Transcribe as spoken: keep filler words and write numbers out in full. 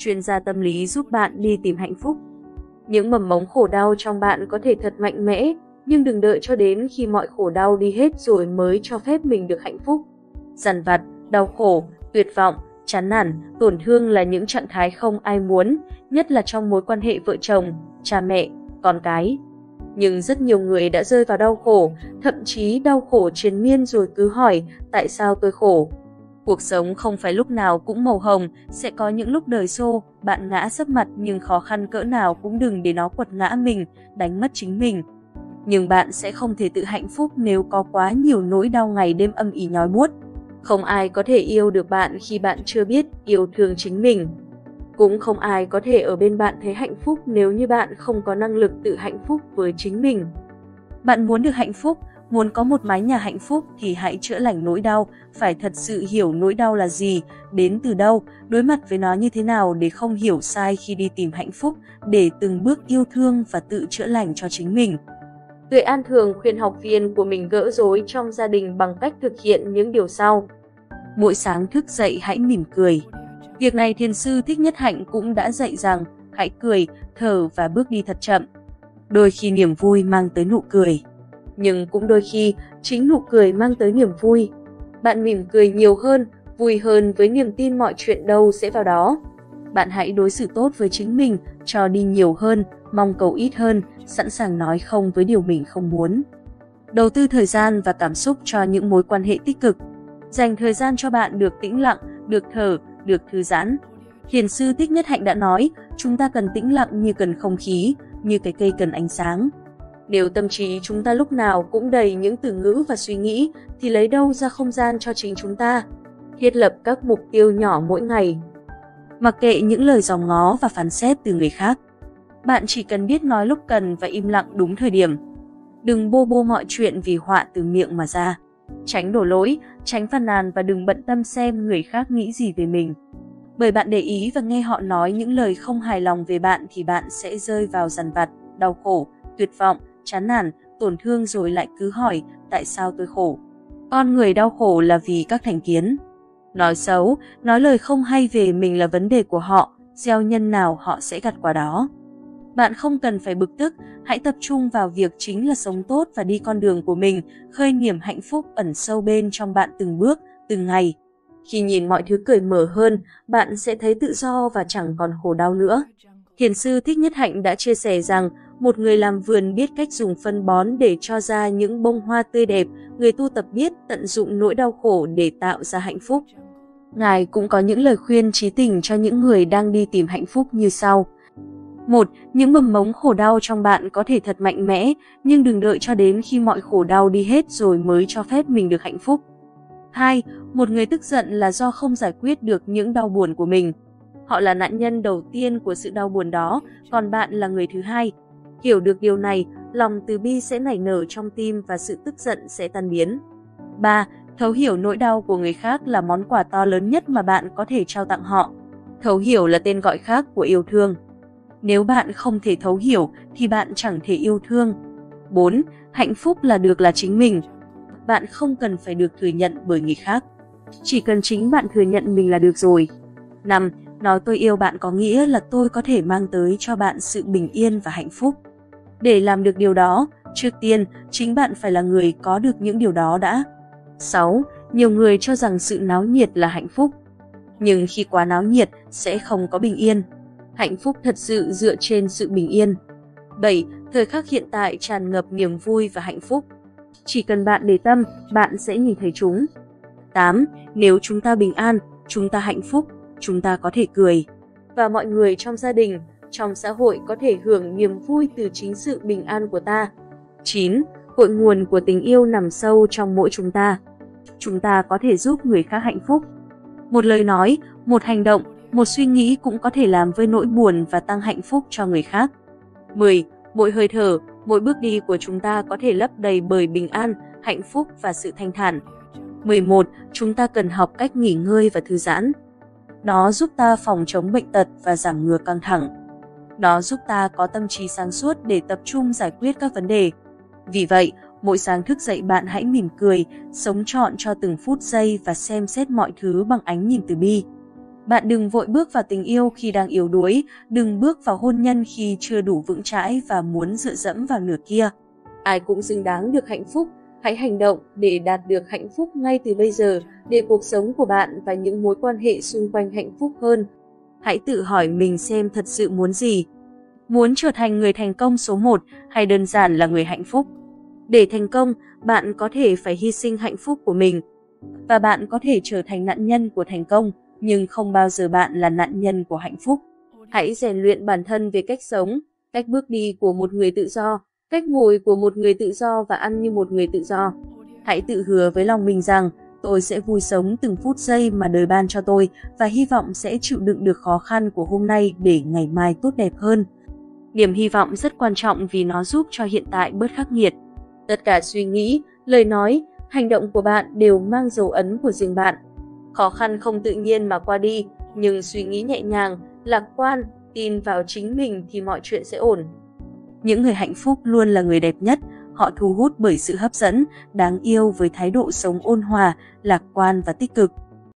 chuyên gia tâm lý giúp bạn đi tìm hạnh phúc. Những mầm mống khổ đau trong bạn có thể thật mạnh mẽ, nhưng đừng đợi cho đến khi mọi khổ đau đi hết rồi mới cho phép mình được hạnh phúc. Dằn vặt, đau khổ, tuyệt vọng, chán nản, tổn thương là những trạng thái không ai muốn, nhất là trong mối quan hệ vợ chồng, cha mẹ, con cái. Nhưng rất nhiều người đã rơi vào đau khổ, thậm chí đau khổ triền miên rồi cứ hỏi tại sao tôi khổ. Cuộc sống không phải lúc nào cũng màu hồng, sẽ có những lúc đời xô, bạn ngã sấp mặt nhưng khó khăn cỡ nào cũng đừng để nó quật ngã mình, đánh mất chính mình. Nhưng bạn sẽ không thể tự hạnh phúc nếu có quá nhiều nỗi đau ngày đêm âm ỉ nhói buốt. Không ai có thể yêu được bạn khi bạn chưa biết yêu thương chính mình. Cũng không ai có thể ở bên bạn thấy hạnh phúc nếu như bạn không có năng lực tự hạnh phúc với chính mình. Bạn muốn được hạnh phúc, muốn có một mái nhà hạnh phúc thì hãy chữa lành nỗi đau, phải thật sự hiểu nỗi đau là gì, đến từ đâu, đối mặt với nó như thế nào để không hiểu sai khi đi tìm hạnh phúc, để từng bước yêu thương và tự chữa lành cho chính mình. Tuệ An thường khuyên học viên của mình gỡ rối trong gia đình bằng cách thực hiện những điều sau. Mỗi sáng thức dậy hãy mỉm cười. Việc này thiền sư Thích Nhất Hạnh cũng đã dạy rằng hãy cười, thở và bước đi thật chậm. Đôi khi niềm vui mang tới nụ cười, nhưng cũng đôi khi chính nụ cười mang tới niềm vui. Bạn mỉm cười nhiều hơn, vui hơn với niềm tin mọi chuyện đâu sẽ vào đó. Bạn hãy đối xử tốt với chính mình, cho đi nhiều hơn, mong cầu ít hơn, sẵn sàng nói không với điều mình không muốn. Đầu tư thời gian và cảm xúc cho những mối quan hệ tích cực. Dành thời gian cho bạn được tĩnh lặng, được thở, được thư giãn. Thiền sư Thích Nhất Hạnh đã nói, chúng ta cần tĩnh lặng như cần không khí, như cái cây cần ánh sáng. Nếu tâm trí chúng ta lúc nào cũng đầy những từ ngữ và suy nghĩ, thì lấy đâu ra không gian cho chính chúng ta? Thiết lập các mục tiêu nhỏ mỗi ngày. Mặc kệ những lời dòm ngó và phán xét từ người khác. Bạn chỉ cần biết nói lúc cần và im lặng đúng thời điểm. Đừng bô bô mọi chuyện vì họa từ miệng mà ra. Tránh đổ lỗi, tránh phàn nàn và đừng bận tâm xem người khác nghĩ gì về mình. Bởi bạn để ý và nghe họ nói những lời không hài lòng về bạn thì bạn sẽ rơi vào dằn vặt, đau khổ, tuyệt vọng, chán nản, tổn thương rồi lại cứ hỏi tại sao tôi khổ. Con người đau khổ là vì các thành kiến. Nói xấu, nói lời không hay về mình là vấn đề của họ, gieo nhân nào họ sẽ gặt quả đó. Bạn không cần phải bực tức, hãy tập trung vào việc chính là sống tốt và đi con đường của mình, khơi niềm hạnh phúc ẩn sâu bên trong bạn từng bước, từng ngày. Khi nhìn mọi thứ cởi mở hơn, bạn sẽ thấy tự do và chẳng còn khổ đau nữa. Thiền sư Thích Nhất Hạnh đã chia sẻ rằng, một người làm vườn biết cách dùng phân bón để cho ra những bông hoa tươi đẹp, người tu tập biết tận dụng nỗi đau khổ để tạo ra hạnh phúc. Ngài cũng có những lời khuyên chí tình cho những người đang đi tìm hạnh phúc như sau. một. Những mầm mống khổ đau trong bạn có thể thật mạnh mẽ, nhưng đừng đợi cho đến khi mọi khổ đau đi hết rồi mới cho phép mình được hạnh phúc. hai. Một người tức giận là do không giải quyết được những đau buồn của mình. Họ là nạn nhân đầu tiên của sự đau buồn đó, còn bạn là người thứ hai. Hiểu được điều này, lòng từ bi sẽ nảy nở trong tim và sự tức giận sẽ tan biến. ba. Thấu hiểu nỗi đau của người khác là món quà to lớn nhất mà bạn có thể trao tặng họ. Thấu hiểu là tên gọi khác của yêu thương. Nếu bạn không thể thấu hiểu thì bạn chẳng thể yêu thương. bốn. Hạnh phúc là được là chính mình. Bạn không cần phải được thừa nhận bởi người khác. Chỉ cần chính bạn thừa nhận mình là được rồi. năm. Nói tôi yêu bạn có nghĩa là tôi có thể mang tới cho bạn sự bình yên và hạnh phúc. Để làm được điều đó, trước tiên, chính bạn phải là người có được những điều đó đã. sáu. Nhiều người cho rằng sự náo nhiệt là hạnh phúc. Nhưng khi quá náo nhiệt, sẽ không có bình yên. Hạnh phúc thật sự dựa trên sự bình yên. bảy. Thời khắc hiện tại tràn ngập niềm vui và hạnh phúc. Chỉ cần bạn để tâm, bạn sẽ nhìn thấy chúng. tám. Nếu chúng ta bình an, chúng ta hạnh phúc, chúng ta có thể cười. Và mọi người trong gia đình, trong xã hội có thể hưởng niềm vui từ chính sự bình an của ta. chín. Cội nguồn của tình yêu nằm sâu trong mỗi chúng ta. Chúng ta có thể giúp người khác hạnh phúc. Một lời nói, một hành động, một suy nghĩ cũng có thể làm vơi nỗi buồn và tăng hạnh phúc cho người khác. mười. Mỗi hơi thở, mỗi bước đi của chúng ta có thể lấp đầy bởi bình an, hạnh phúc và sự thanh thản. mười một. Chúng ta cần học cách nghỉ ngơi và thư giãn. Nó giúp ta phòng chống bệnh tật và giảm ngừa căng thẳng. Nó giúp ta có tâm trí sáng suốt để tập trung giải quyết các vấn đề. Vì vậy, mỗi sáng thức dậy bạn hãy mỉm cười, sống trọn cho từng phút giây và xem xét mọi thứ bằng ánh nhìn từ bi. Bạn đừng vội bước vào tình yêu khi đang yếu đuối, đừng bước vào hôn nhân khi chưa đủ vững chãi và muốn dựa dẫm vào nửa kia. Ai cũng xứng đáng được hạnh phúc, hãy hành động để đạt được hạnh phúc ngay từ bây giờ, để cuộc sống của bạn và những mối quan hệ xung quanh hạnh phúc hơn. Hãy tự hỏi mình xem thật sự muốn gì. Muốn trở thành người thành công số một hay đơn giản là người hạnh phúc? Để thành công, bạn có thể phải hy sinh hạnh phúc của mình. Và bạn có thể trở thành nạn nhân của thành công, nhưng không bao giờ bạn là nạn nhân của hạnh phúc. Hãy rèn luyện bản thân về cách sống, cách bước đi của một người tự do, cách ngồi của một người tự do và ăn như một người tự do. Hãy tự hứa với lòng mình rằng, tôi sẽ vui sống từng phút giây mà đời ban cho tôi và hy vọng sẽ chịu đựng được khó khăn của hôm nay để ngày mai tốt đẹp hơn. Niềm hy vọng rất quan trọng vì nó giúp cho hiện tại bớt khắc nghiệt. Tất cả suy nghĩ, lời nói, hành động của bạn đều mang dấu ấn của riêng bạn. Khó khăn không tự nhiên mà qua đi, nhưng suy nghĩ nhẹ nhàng, lạc quan, tin vào chính mình thì mọi chuyện sẽ ổn. Những người hạnh phúc luôn là người đẹp nhất, họ thu hút bởi sự hấp dẫn, đáng yêu với thái độ sống ôn hòa, lạc quan và tích cực.